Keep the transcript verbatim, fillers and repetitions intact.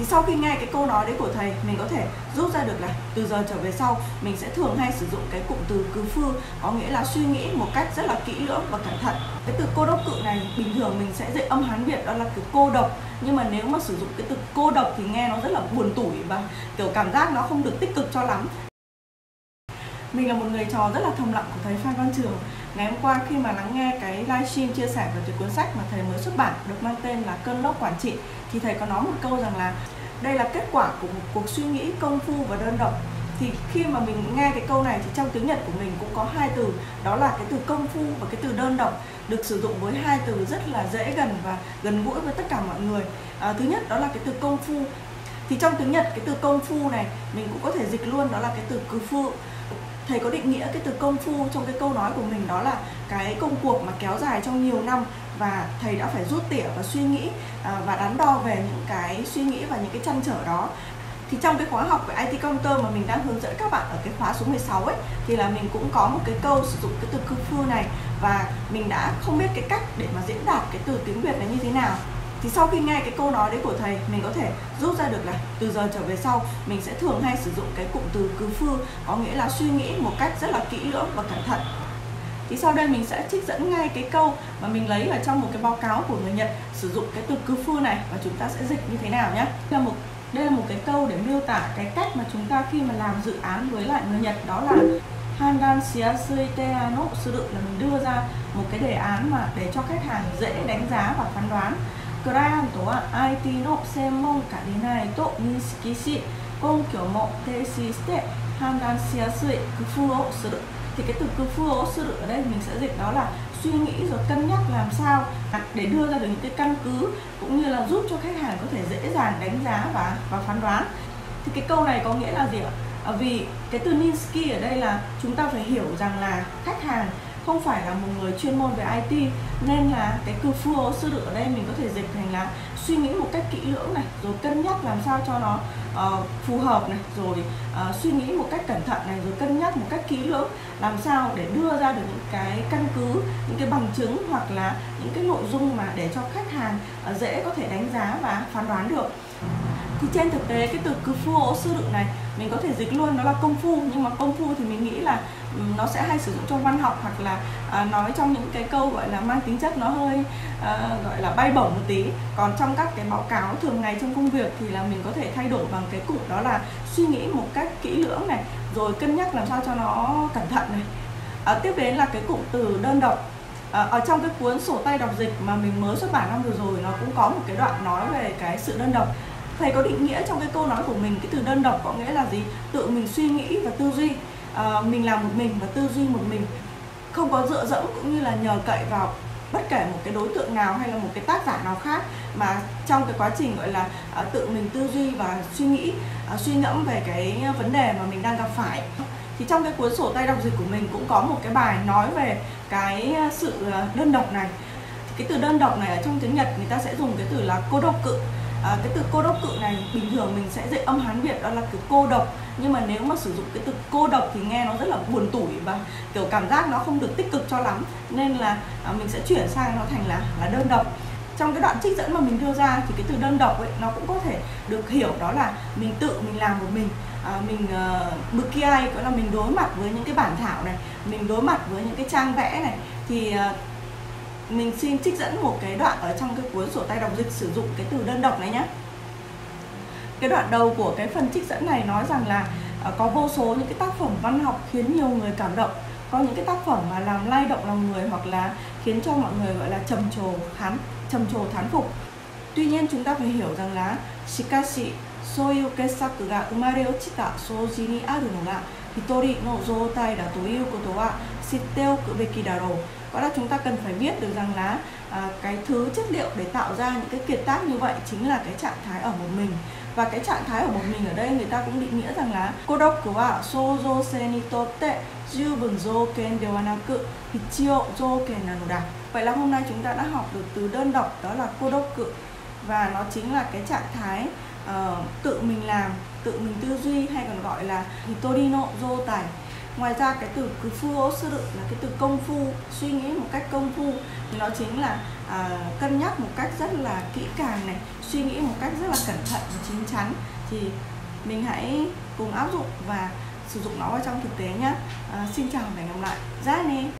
Thì sau khi nghe cái câu nói đấy của thầy, mình có thể rút ra được là từ giờ trở về sau mình sẽ thường hay sử dụng cái cụm từ cứ phư, có nghĩa là suy nghĩ một cách rất là kỹ lưỡng và cẩn thận. Cái từ cô độc cự này bình thường mình sẽ dạy âm Hán Việt đó là từ cô độc, nhưng mà nếu mà sử dụng cái từ cô độc thì nghe nó rất là buồn tủi và kiểu cảm giác nó không được tích cực cho lắm. Mình là một người trò rất là thầm lặng của thầy Phan Văn Trường. Ngày hôm qua khi mà lắng nghe cái livestream chia sẻ về cái cuốn sách mà thầy mới xuất bản được mang tên là Cơn lốc quản trị, thì thầy có nói một câu rằng là đây là kết quả của một cuộc suy nghĩ công phu và đơn độc. Thì khi mà mình nghe cái câu này thì trong tiếng Nhật của mình cũng có hai từ, đó là cái từ công phu và cái từ đơn độc, được sử dụng với hai từ rất là dễ gần và gần gũi với tất cả mọi người. À, thứ nhất đó là cái từ công phu. Thì trong tiếng Nhật cái từ công phu này mình cũng có thể dịch luôn đó là cái từ cứ phu. Thầy có định nghĩa cái từ công phu trong cái câu nói của mình đó là cái công cuộc mà kéo dài trong nhiều năm, và thầy đã phải rút tỉa và suy nghĩ và đắn đo về những cái suy nghĩ và những cái trăn trở đó. Thì trong cái khóa học về i tê Counter mà mình đang hướng dẫn các bạn ở cái khóa số mười sáu ấy, thì là mình cũng có một cái câu sử dụng cái từ công phu này, và mình đã không biết cái cách để mà diễn đạt cái từ tiếng Việt này như thế nào. Thì sau khi nghe cái câu nói đấy của thầy, mình có thể rút ra được là từ giờ trở về sau mình sẽ thường hay sử dụng cái cụm từ cứ phư, có nghĩa là suy nghĩ một cách rất là kỹ lưỡng và cẩn thận. Thì sau đây mình sẽ trích dẫn ngay cái câu mà mình lấy ở trong một cái báo cáo của người Nhật sử dụng cái từ cứ phư này, và chúng ta sẽ dịch như thế nào nhé. Đây là một, đây là một cái câu để miêu tả cái cách mà chúng ta khi mà làm dự án với lại người Nhật, đó là Handan Shiasuite no Suru, là mình đưa ra một cái đề án mà để cho khách hàng dễ đánh giá và phán đoán. ai ti no senmon karinai to ninshiki shi, konkyo mo teishin shite handan shi yasui kufu o suru. Thì cái từ kufu o suru ở đây mình sẽ dịch đó là suy nghĩ rồi cân nhắc làm sao để đưa ra được những cái căn cứ cũng như là giúp cho khách hàng có thể dễ dàng đánh giá và và phán đoán. Thì cái câu này có nghĩa là gì ạ? Vì cái từ ninshiki ở đây là chúng ta phải hiểu rằng là khách hàng không phải là một người chuyên môn về i tê, nên là cái từ fuo sư ở đây mình có thể dịch thành là suy nghĩ một cách kỹ lưỡng này, rồi cân nhắc làm sao cho nó uh, phù hợp này, rồi uh, suy nghĩ một cách cẩn thận này, rồi cân nhắc một cách kỹ lưỡng làm sao để đưa ra được những cái căn cứ, những cái bằng chứng hoặc là những cái nội dung mà để cho khách hàng uh, dễ có thể đánh giá và phán đoán được. Thì trên thực tế cái từ cứ fuo sư đựng này mình có thể dịch luôn đó là công phu, nhưng mà công phu thì mình nghĩ là nó sẽ hay sử dụng trong văn học hoặc là à, nói trong những cái câu gọi là mang tính chất nó hơi à, gọi là bay bổng một tí. Còn trong các cái báo cáo thường ngày trong công việc thì là mình có thể thay đổi bằng cái cụm đó là suy nghĩ một cách kỹ lưỡng này, rồi cân nhắc làm sao cho nó cẩn thận này. À, tiếp đến là cái cụm từ đơn độc. À, ở trong cái cuốn sổ tay đọc dịch mà mình mới xuất bản năm vừa rồi, nó cũng có một cái đoạn nói về cái sự đơn độc. Thầy có định nghĩa trong cái câu nói của mình cái từ đơn độc có nghĩa là gì? Tự mình suy nghĩ và tư duy, à, mình làm một mình và tư duy một mình, không có dựa dẫm cũng như là nhờ cậy vào bất kể một cái đối tượng nào hay là một cái tác giả nào khác, mà trong cái quá trình gọi là à, tự mình tư duy và suy nghĩ, à, suy ngẫm về cái vấn đề mà mình đang gặp phải. Thì trong cái cuốn sổ tay đọc dịch của mình cũng có một cái bài nói về cái sự đơn độc này. Cái từ đơn độc này ở trong tiếng Nhật người ta sẽ dùng cái từ là cô độc cự. À, cái từ cô độc cự này bình thường mình sẽ dạy âm Hán Việt đó là từ cô độc, nhưng mà nếu mà sử dụng cái từ cô độc thì nghe nó rất là buồn tủi và kiểu cảm giác nó không được tích cực cho lắm, nên là à, mình sẽ chuyển sang nó thành là, là đơn độc. Trong cái đoạn trích dẫn mà mình đưa ra thì cái từ đơn độc ấy, nó cũng có thể được hiểu đó là mình tự mình làm một mình, à, mình bực uh, kia ai gọi là mình đối mặt với những cái bản thảo này, mình đối mặt với những cái trang vẽ này. Thì uh, mình xin trích dẫn một cái đoạn ở trong cái cuốn sổ tay đọc dịch sử dụng cái từ đơn độc này nhé. Cái đoạn đầu của cái phần trích dẫn này nói rằng là có vô số những cái tác phẩm văn học khiến nhiều người cảm động, có những cái tác phẩm mà làm lay động lòng người hoặc là khiến cho mọi người gọi là trầm trồ khán trầm trồ thán phục. Tuy nhiên chúng ta phải hiểu rằng là shikashi soyu kesaku ga umare ochita souji ni aru no ga hitori no joutai da toiu koto wa shitte oku beki daro. Có là chúng ta cần phải biết được rằng là à, cái thứ chất liệu để tạo ra những cái kiệt tác như vậy chính là cái trạng thái ở một mình. Và cái trạng thái ở một mình ở đây người ta cũng định nghĩa rằng là kodoku wa souzou se ni totte jubun jouken de wa naku hichio jouken nano da. Vậy là hôm nay chúng ta đã học được từ đơn độc đó là kodoku, và nó chính là cái trạng thái uh, tự mình làm, tự mình tư duy, hay còn gọi là hitori no joutai. Ngoài ra cái từ cứ phu ô sư đựng là cái từ công phu, suy nghĩ một cách công phu, thì nó chính là uh, cân nhắc một cách rất là kỹ càng này, suy nghĩ một cách rất là cẩn thận và chín chắn, thì mình hãy cùng áp dụng và sử dụng nó vào trong thực tế nhé. Uh, xin chào và hẹn gặp lại. Giá nè.